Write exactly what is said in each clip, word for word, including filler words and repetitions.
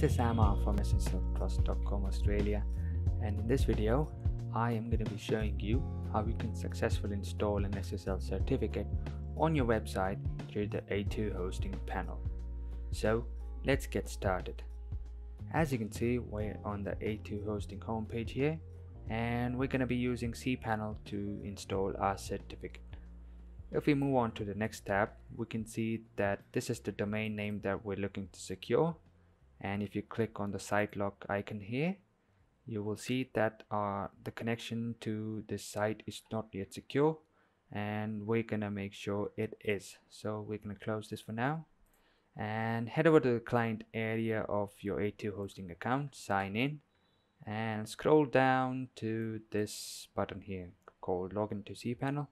This is Amar from S S L trust dot com Australia, and in this video I am going to be showing you how you can successfully install an S S L certificate on your website through the A two Hosting panel. So let's get started. As you can see, we're on the A two Hosting homepage here, and we're going to be using cPanel to install our certificate. If we move on to the next tab, we can see that this is the domain name that we're looking to secure, and if you click on the site lock icon here, you will see that uh, the connection to this site is not yet secure, and we're gonna make sure it is. So we're gonna close this for now and head over to the client area of your A two Hosting account, sign in, and scroll down to this button here called Login to cPanel.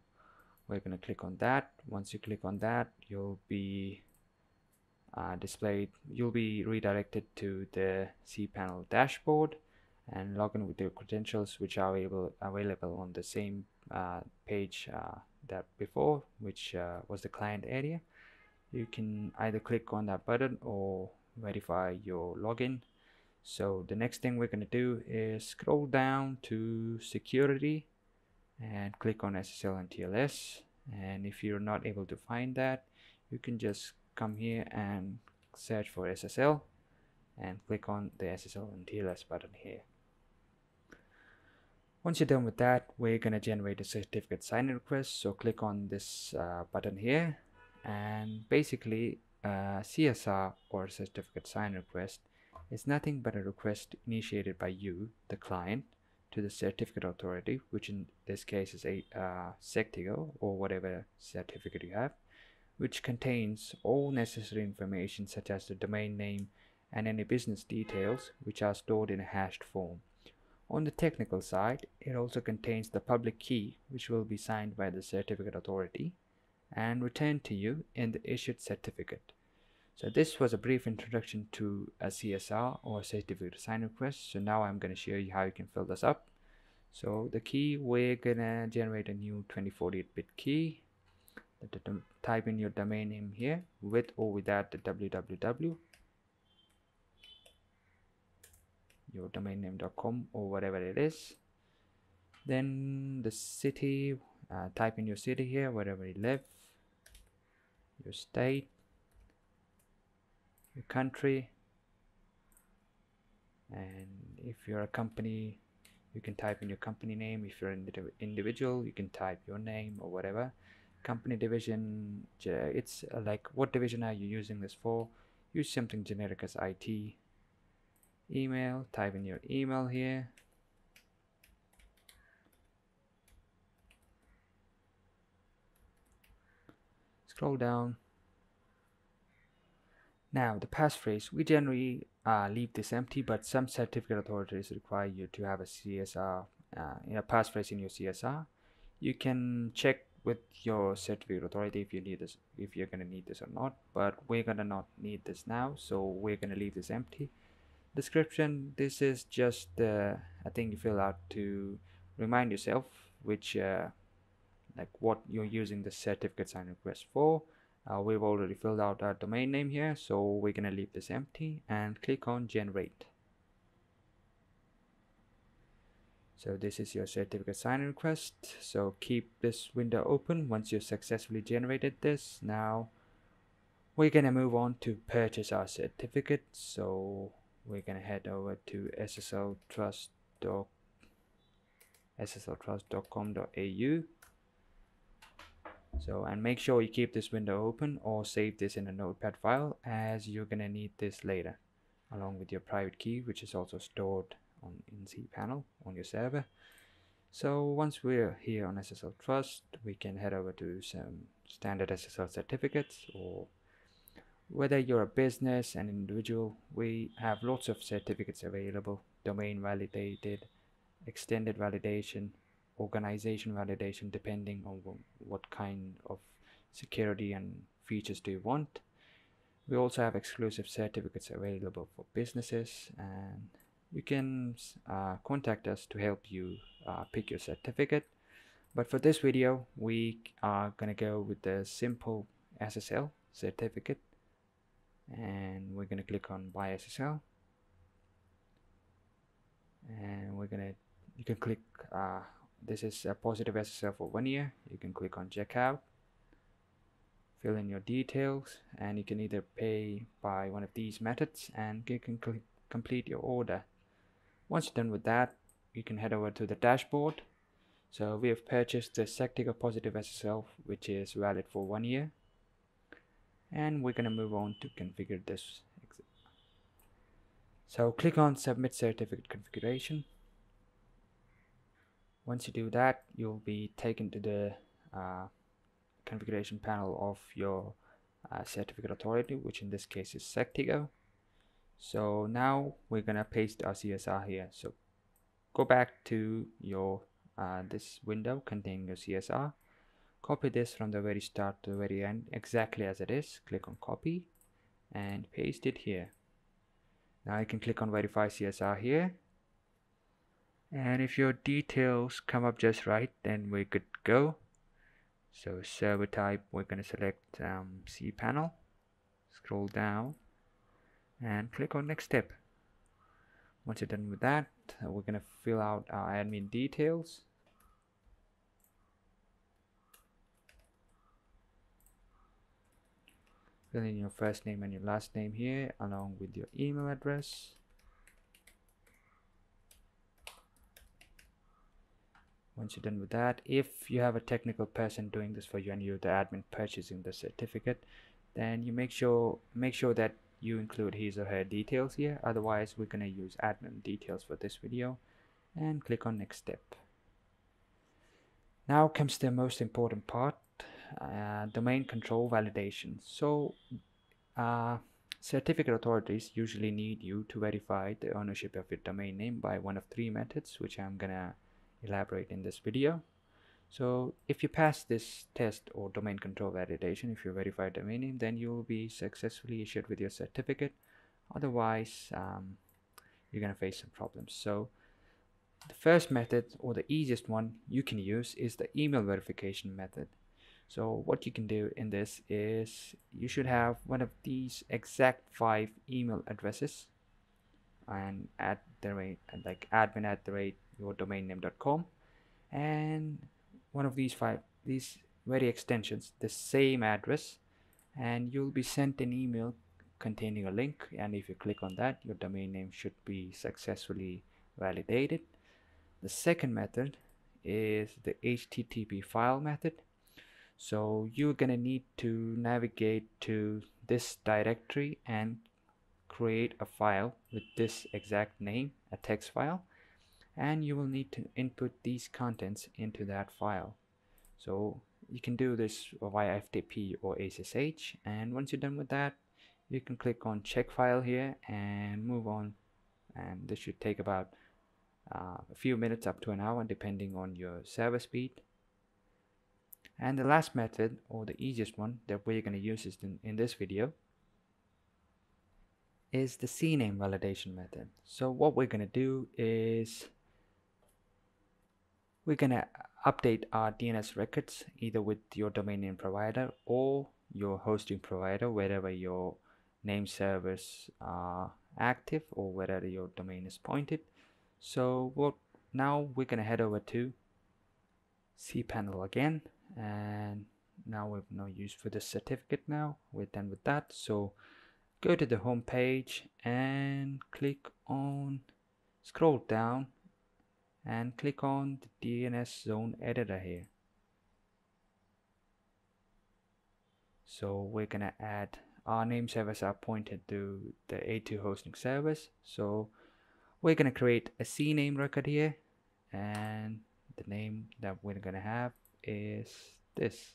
We're going to click on that. Once you click on that, you'll be uh, displayed, you'll be redirected to the cPanel dashboard, and log in with your credentials, which are able, available on the same uh, page uh, that before, which uh, was the client area. You can either click on that button or verify your login. So the next thing we're going to do is scroll down to security and click on S S L and T L S, and if you're not able to find that, you can just come here and search for S S L and click on the S S L and T L S button here. Once you're done with that, we're going to generate a certificate sign-in request, so click on this uh, button here, and basically uh, C S R, or certificate sign request, is nothing but a request initiated by you, the client, to the certificate authority, which in this case is a uh, Sectigo or whatever certificate you have, which contains all necessary information such as the domain name and any business details, which are stored in a hashed form. On the technical side, it also contains the public key, which will be signed by the certificate authority and returned to you in the issued certificate. So this was a brief introduction to a C S R, or certificate sign request. So now I'm going to show you how you can fill this up. So the key, we're going to generate a new twenty forty-eight bit key. Type in your domain name here with or without the www, your domain name dot com or whatever it is. Then the city, uh, type in your city here, wherever you live, your state, country, and if you're a company, you can type in your company name. If you're an individual, you can type your name or whatever. Company division, it's like what division are you using this for. Use something generic as I T. Email, type in your email here, scroll down. Now the passphrase, we generally uh, leave this empty, but some certificate authorities require you to have a C S R, uh, you know, passphrase in your C S R. You can check with your certificate authority if you need this, if you're gonna need this or not. But we're gonna not need this now, so we're gonna leave this empty. Description, this is just uh, a thing you fill out to remind yourself which, uh, like what you're using the certificate sign request for. Uh, we've already filled out our domain name here, so we're going to leave this empty and click on generate. So this is your certificate sign request, so keep this window open. Once you've successfully generated this, now we're going to move on to purchase our certificate. So we're going to head over to S S L trust dot com dot A U. So, and make sure you keep this window open or save this in a notepad file, as you're going to need this later, along with your private key, which is also stored on in cPanel on your server. So once we're here on S S L Trust, we can head over to some standard S S L certificates, or whether you're a business, an individual, we have lots of certificates available: domain validated, extended validation, organization validation, depending on what kind of security and features do you want. We also have exclusive certificates available for businesses, and you can uh, contact us to help you uh, pick your certificate. But for this video, we are gonna go with the simple S S L certificate, and we're gonna click on buy S S L, and we're gonna you can click uh, this is a positive S S L for one year. You can click on checkout, fill in your details, and you can either pay by one of these methods, and you can click complete your order. Once you're done with that, you can head over to the dashboard. So we have purchased the Sectigo positive S S L, which is valid for one year, and we're going to move on to configure this. So click on submit certificate configuration. Once you do that, you'll be taken to the uh, configuration panel of your uh, certificate authority, which in this case is Sectigo. So now we're gonna paste our C S R here. So go back to your uh, this window containing your C S R. Copy this from the very start to the very end, exactly as it is. Click on copy and paste it here. Now you can click on verify C S R here, and if your details come up just right, then we're good to go. So server type, we're gonna select um, cPanel, scroll down and click on next step. Once you're done with that, we're going to fill out our admin details. Fill in your first name and your last name here, along with your email address. Once you're done with that, if you have a technical person doing this for you and you're the admin purchasing the certificate, then you make sure make sure that you include his or her details here. Otherwise, we're going to use admin details for this video, and click on next step. Now comes the most important part, uh, domain control validation. So uh, certificate authorities usually need you to verify the ownership of your domain name by one of three methods, which I'm going to elaborate in this video. So if you pass this test or domain control validation, if you verify domain name, then you will be successfully issued with your certificate. Otherwise, um, you're going to face some problems. So the first method, or the easiest one you can use, is the email verification method. So what you can do in this is you should have one of these exact five email addresses, and at the rate like admin at the rate your domain name dot com, and one of these five these very extensions, the same address, and you'll be sent an email containing a link, and if you click on that, your domain name should be successfully validated. The second method is the H T T P file method. So you're gonna need to navigate to this directory and create a file with this exact name, a text file, and you will need to input these contents into that file. So you can do this via F T P or S S H, and once you're done with that, you can click on check file here and move on, and this should take about uh, a few minutes up to an hour depending on your server speed. And the last method, or the easiest one that we're going to use is in, in this video, is the C NAME validation method. So what we're going to do is we're going to update our D N S records either with your domain name provider or your hosting provider, wherever your name servers are active or wherever your domain is pointed. So what now we're going to head over to cPanel again, and now we have no use for the certificate. Now we're done with that, so go to the home page and click on scroll down and click on the D N S zone editor here. So we're gonna add our name servers are pointed to the A two hosting service, so we're gonna create a C NAME record here, and the name that we're gonna have is this.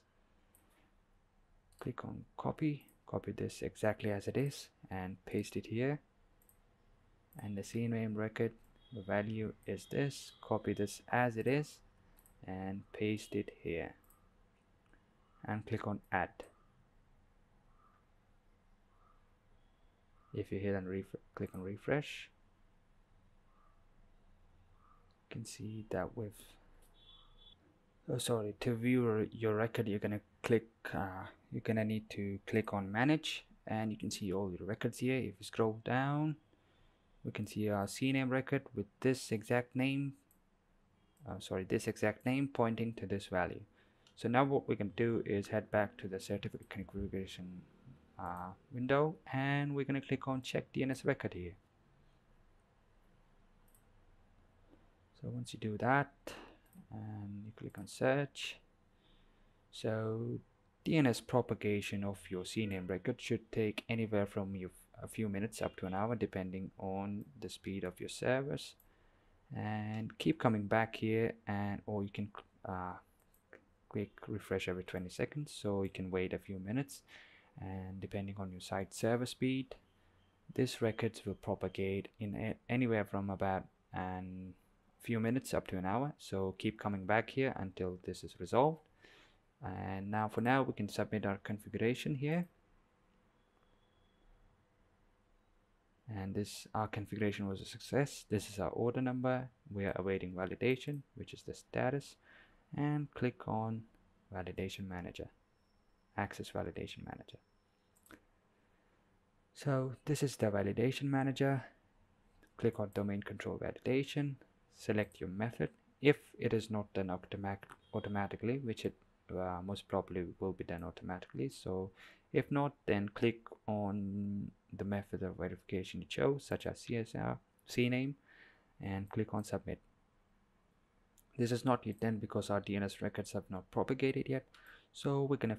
Click on copy, copy this exactly as it is and paste it here, and the C NAME record, the value is this. Copy this as it is and paste it here and click on add. If you hit and click on refresh, you can see that with oh sorry to view your record, you're gonna click uh, you're gonna need to click on manage, and you can see all your records here. If you scroll down, we can see our C NAME record with this exact name, uh, sorry, this exact name pointing to this value. So now what we can do is head back to the certificate configuration uh, window, and we're going to click on check D N S record here. So once you do that, and you click on search, so D N S propagation of your C NAME record should take anywhere from your a few minutes up to an hour, depending on the speed of your servers, and keep coming back here, and or you can uh, click refresh every twenty seconds, so you can wait a few minutes, and depending on your site server speed, this records will propagate in anywhere from about an few minutes up to an hour. So keep coming back here until this is resolved. And now for now we can submit our configuration here, and this our configuration was a success. This is our order number. We are awaiting validation, which is the status, and click on validation manager, access validation manager. So this is the validation manager. Click on domain control validation, select your method. If it is not done automatic automatically, which it uh, most probably will be done automatically, so if not, then click on the method of verification you chose, such as C S R, C NAME, and click on submit. This is not yet done because our D N S records have not propagated yet, so we're gonna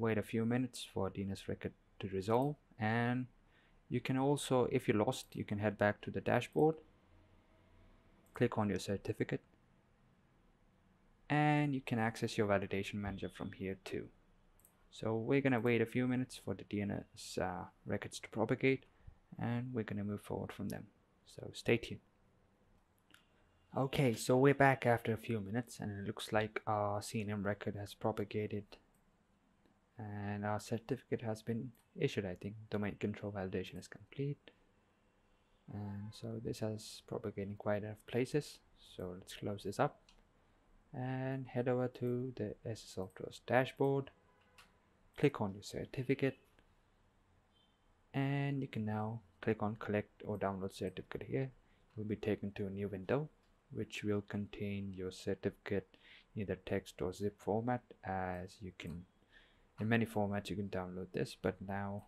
wait a few minutes for D N S record to resolve. And you can also, if you lost, you can head back to the dashboard, click on your certificate, and you can access your validation manager from here too. So we're going to wait a few minutes for the D N S uh, records to propagate, and we're going to move forward from them. So stay tuned. Okay, so we're back after a few minutes, and it looks like our C NAME record has propagated and our certificate has been issued, I think. Domain control validation is complete. And so this has propagated in quite a lot of places. So let's close this up and head over to the S S L Trust dashboard. Click on your certificate, and you can now click on collect or download certificate here. You'll be taken to a new window which will contain your certificate, either text or zip format, as you can in many formats you can download this. But now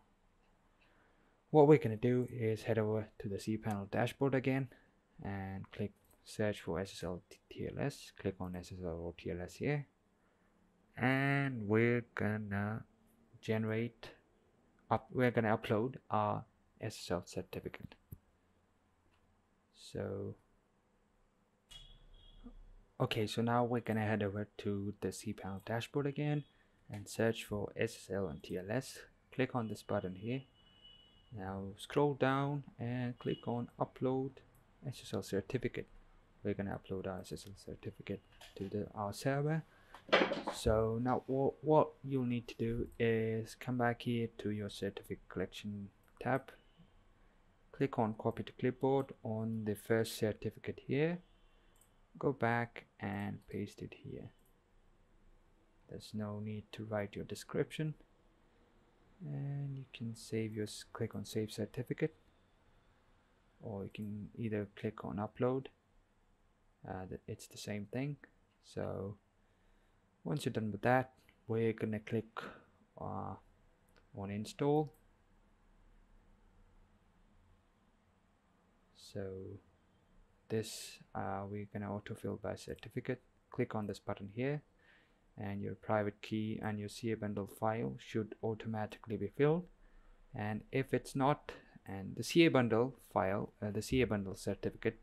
what we're going to do is head over to the cPanel dashboard again and click search for S S L T L S. Click on S S L or T L S here, and we're gonna generate up we're gonna upload our S S L certificate. So okay, so now we're gonna head over to the cPanel dashboard again and search for S S L and T L S. Click on this button here. Now scroll down and click on upload S S L certificate. We're gonna upload our S S L certificate to the our server. So now what, what you'll need to do is come back here to your certificate collection tab, click on copy to clipboard on the first certificate here, go back and paste it here. There's no need to write your description, and you can save your click on save certificate, or you can either click on upload, uh, it's the same thing. So once you're done with that, we're gonna click uh, on install. So this uh, we're gonna autofill by certificate. Click on this button here, and your private key and your C A bundle file should automatically be filled. And if it's not, and the C A bundle file, uh, the C A bundle certificate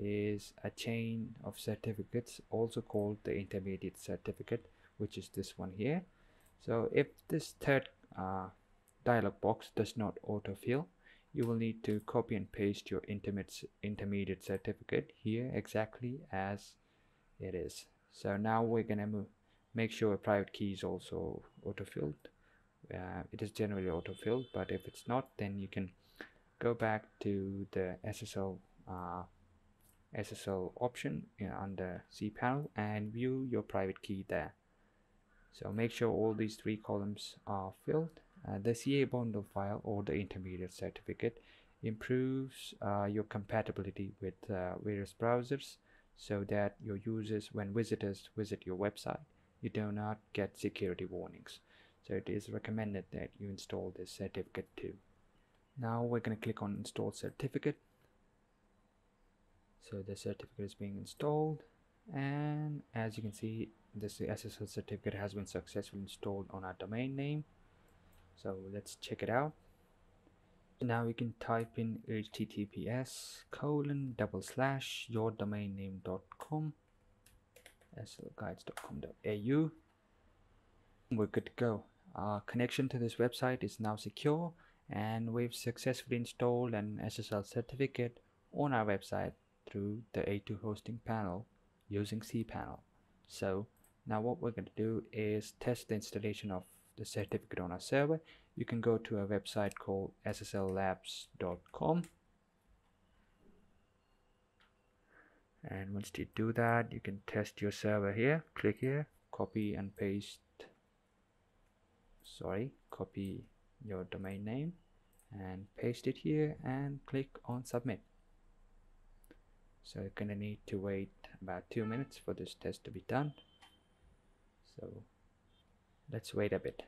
is a chain of certificates, also called the intermediate certificate, which is this one here. So if this third uh, dialog box does not autofill, you will need to copy and paste your intermediate intermediate certificate here exactly as it is. So now we're gonna move, make sure a private key is also autofilled. Uh, it is generally autofilled, but if it's not, then you can go back to the S S L uh, S S L option under cPanel and view your private key there. So make sure all these three columns are filled. Uh, the C A bundle file or the intermediate certificate improves uh, your compatibility with uh, various browsers, so that your users, when visitors visit your website, you do not get security warnings. So it is recommended that you install this certificate too. Now we're going to click on install certificate. So the certificate is being installed, and as you can see, this S S L certificate has been successfully installed on our domain name. So let's check it out. Now you can type in https colon double slash your domain name.com s s l guides dot com dot a u. We're good to go. Our connection to this website is now secure, and we've successfully installed an S S L certificate on our website through the A two hosting panel using cPanel. So now what we're going to do is test the installation of the certificate on our server. You can go to a website called s s l labs dot com, and once you do that, you can test your server here. Click here, copy and paste sorry copy your domain name and paste it here, and click on submit. So you're gonna need to wait about two minutes for this test to be done, so let's wait a bit.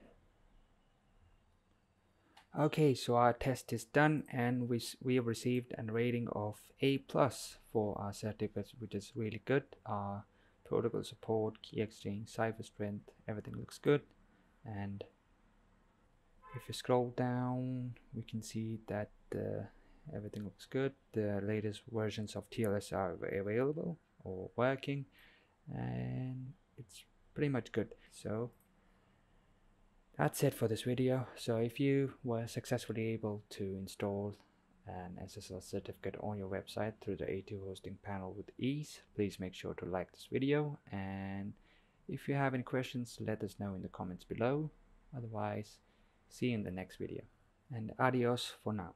Okay, so our test is done, and we we have received a rating of A plus for our certificates, which is really good. Our protocol support, key exchange, cipher strength, everything looks good. And if you scroll down, we can see that uh, everything looks good. The latest versions of T L S are available or working, and it's pretty much good. So that's it for this video. So if you were successfully able to install an S S L certificate on your website through the A two hosting panel with ease, please make sure to like this video, and if you have any questions, let us know in the comments below. Otherwise, see you in the next video, and adios for now.